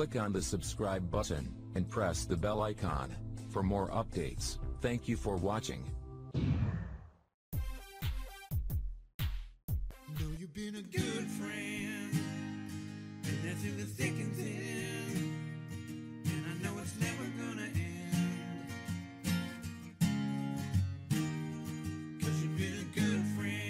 Click on the subscribe button and press the bell icon for more updates. Thank you for watching. Know you've been a good friend, and that's in the thick and thin, and I know it's never gonna end, 'cause you've been a good friend.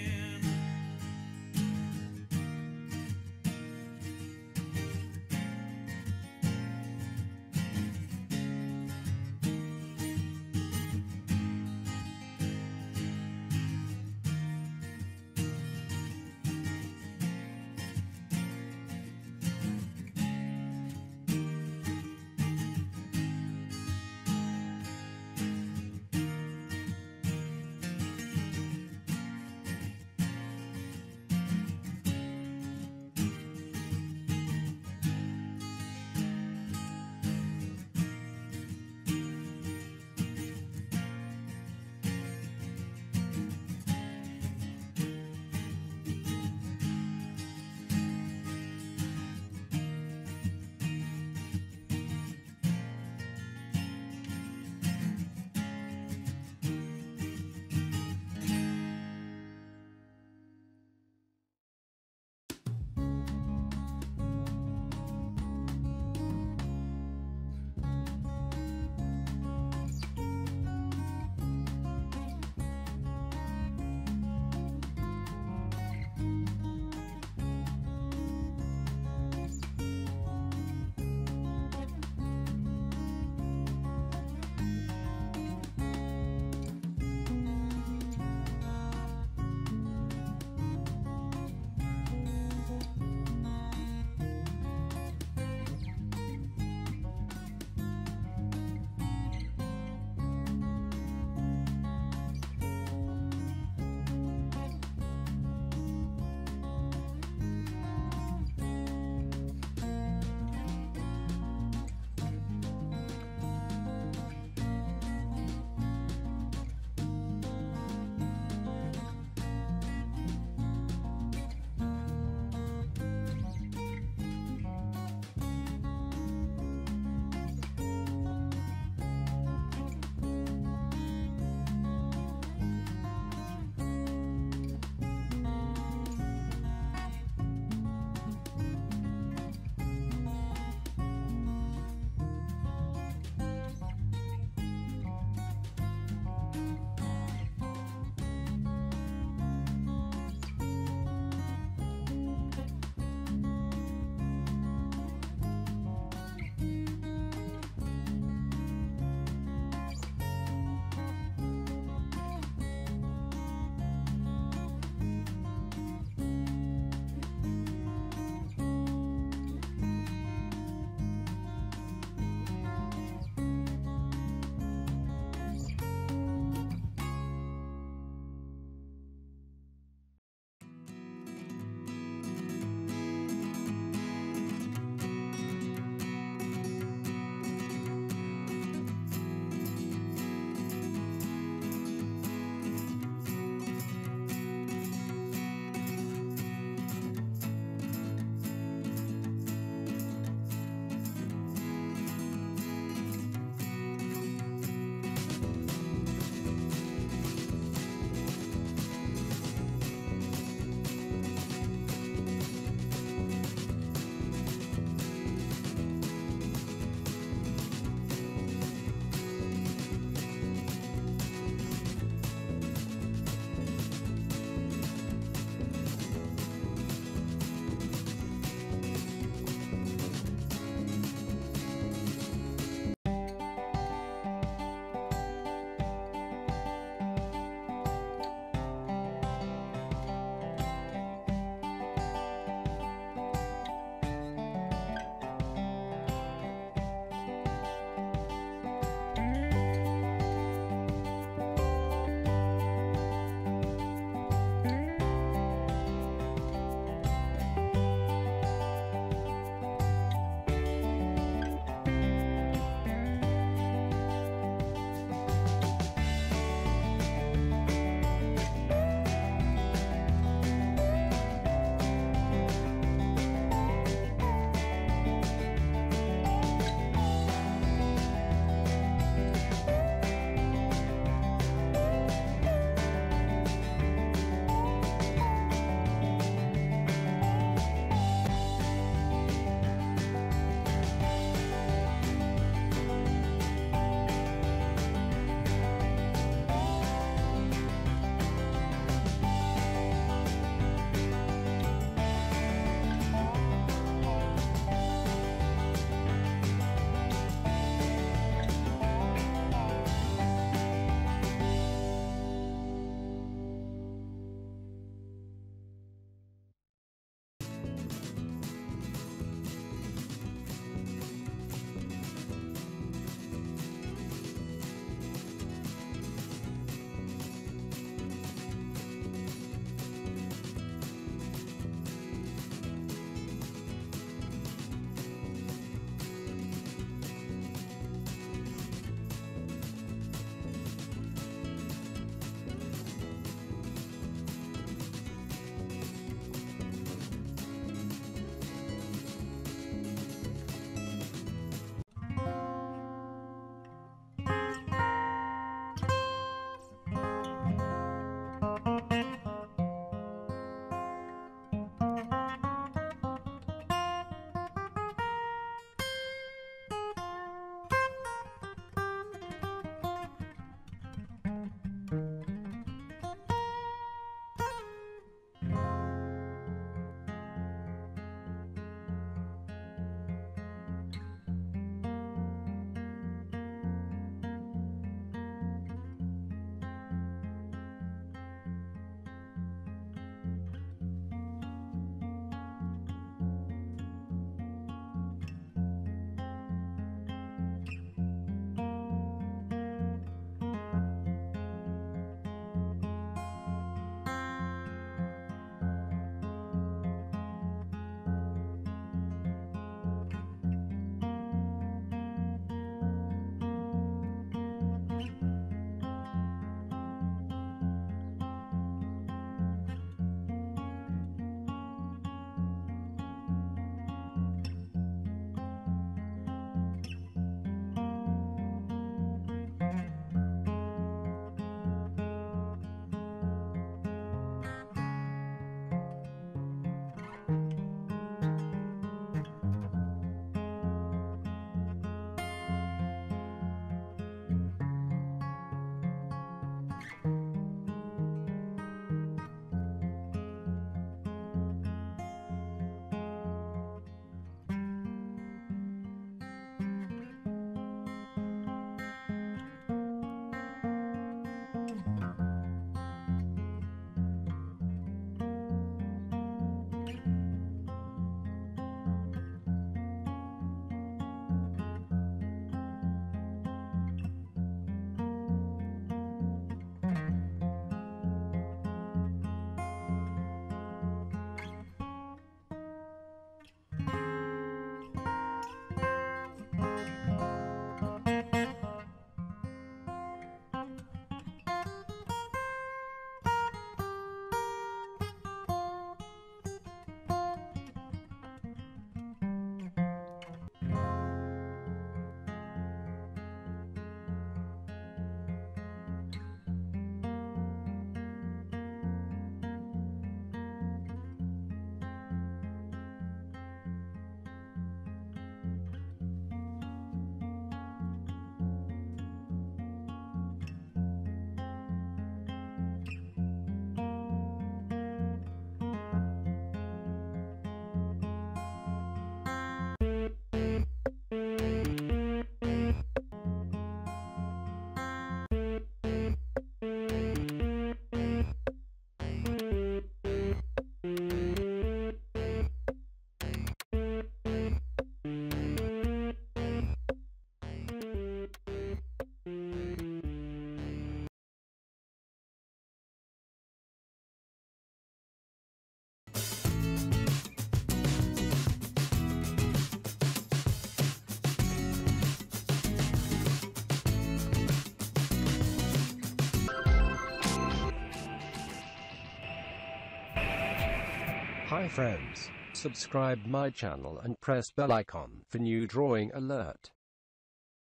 Hi friends, subscribe my channel and press bell icon for new drawing alert.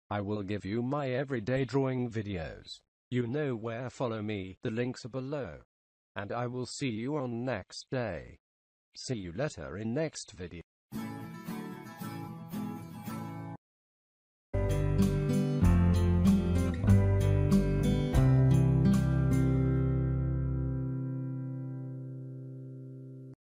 I will give you my everyday drawing videos. You know where, follow me, the links are below. And I will see you on next day. See you later in next video.